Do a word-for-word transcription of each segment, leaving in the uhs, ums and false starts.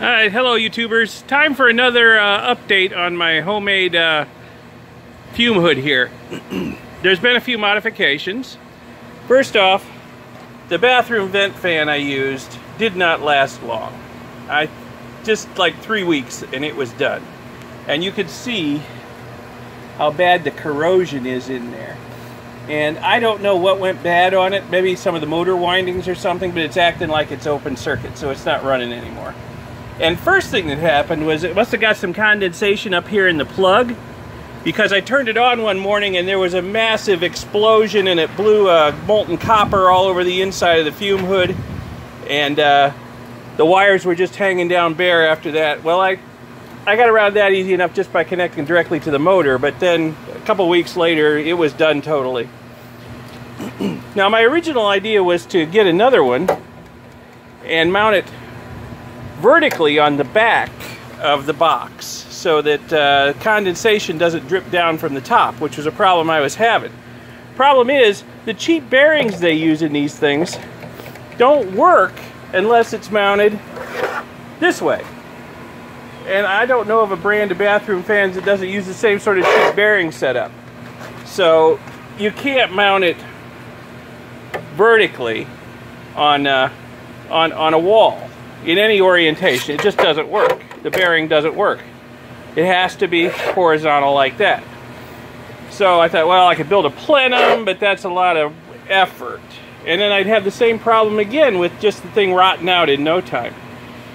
Alright, hello YouTubers. Time for another uh, update on my homemade uh, fume hood here. There's been a few modifications. First off, the bathroom vent fan I used did not last long. I just like three weeks and it was done. And you could see how bad the corrosion is in there. And I don't know what went bad on it. Maybe some of the motor windings or something, but it's acting like it's open circuit, so it's not running anymore. And first thing that happened was it must have got some condensation up here in the plug, because I turned it on one morning and there was a massive explosion and it blew uh, molten copper all over the inside of the fume hood, and uh, the wires were just hanging down bare after that. Well, I, I got around that easy enough just by connecting directly to the motor, but then a couple weeks later it was done totally. Now, my original idea was to get another one and mount it vertically on the back of the box so that uh, condensation doesn't drip down from the top, which was a problem I was having. Problem is, the cheap bearings they use in these things don't work unless it's mounted this way. And I don't know of a brand of bathroom fans that doesn't use the same sort of cheap bearing setup. So you can't mount it vertically on, uh, on, on a wall. In any orientation, it just doesn't work. The bearing doesn't work. It has to be horizontal like that. So I thought, well, I could build a plenum, but that's a lot of effort. And then I'd have the same problem again with just the thing rotting out in no time.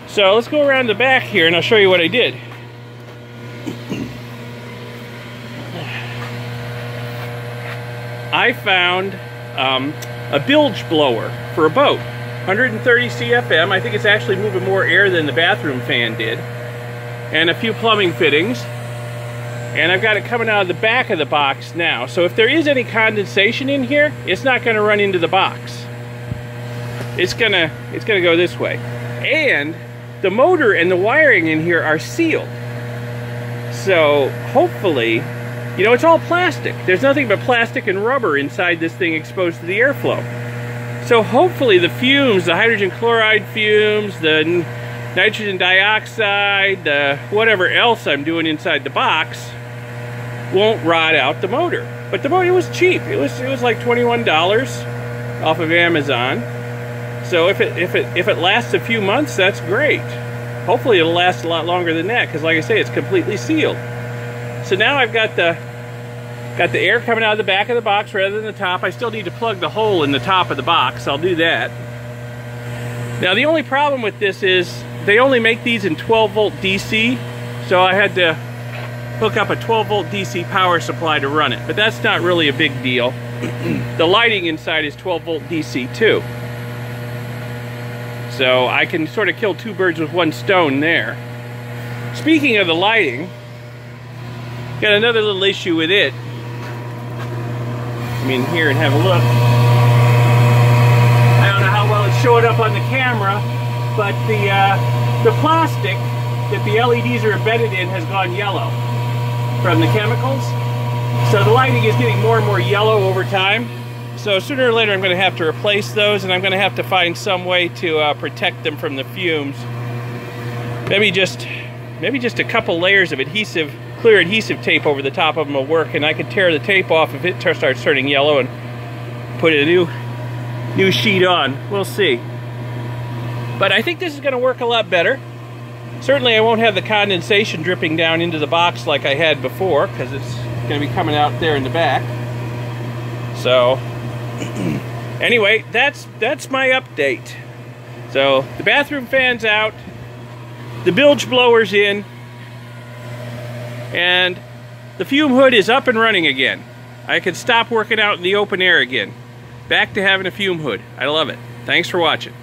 So let's go around the back here and I'll show you what I did. I found um, a bilge blower for a boat. one thirty C F M, I think it's actually moving more air than the bathroom fan did. And a few plumbing fittings. And I've got it coming out of the back of the box now. So if there is any condensation in here, it's not going to run into the box. It's going to it's going to go this way. And the motor and the wiring in here are sealed. So hopefully, you know, it's all plastic. There's nothing but plastic and rubber inside this thing exposed to the airflow. So hopefully the fumes, the hydrogen chloride fumes, the nitrogen dioxide, the whatever else I'm doing inside the box, won't rot out the motor. But the motor was cheap. It was it was like twenty-one dollars off of Amazon. So if it if it if it lasts a few months, that's great. Hopefully it'll last a lot longer than that, because like I say, it's completely sealed. So now I've got the Got the air coming out of the back of the box rather than the top. I still need to plug the hole in the top of the box. I'll do that. Now, the only problem with this is they only make these in twelve volt D C, so I had to hook up a twelve volt D C power supply to run it. But that's not really a big deal. The lighting inside is twelve volt D C too. So I can sort of kill two birds with one stone there. Speaking of the lighting, got another little issue with it. Come in here and have a look. I don't know how well it's showing up on the camera, but the uh, the plastic that the L E Ds are embedded in has gone yellow from the chemicals. So the lighting is getting more and more yellow over time. So sooner or later I'm going to have to replace those, and I'm going to have to find some way to uh, protect them from the fumes. Maybe just maybe just a couple layers of adhesive. Clear adhesive tape over the top of them will work, and I could tear the tape off if it starts turning yellow and put a new new sheet on. We'll see. But I think this is going to work a lot better. Certainly I won't have the condensation dripping down into the box like I had before, because it's going to be coming out there in the back. So anyway, that's that's my update. So the bathroom fan's out, the bilge blower's in, and the fume hood is up and running again. I could stop working out in the open air again. Back to having a fume hood. I love it. Thanks for watching.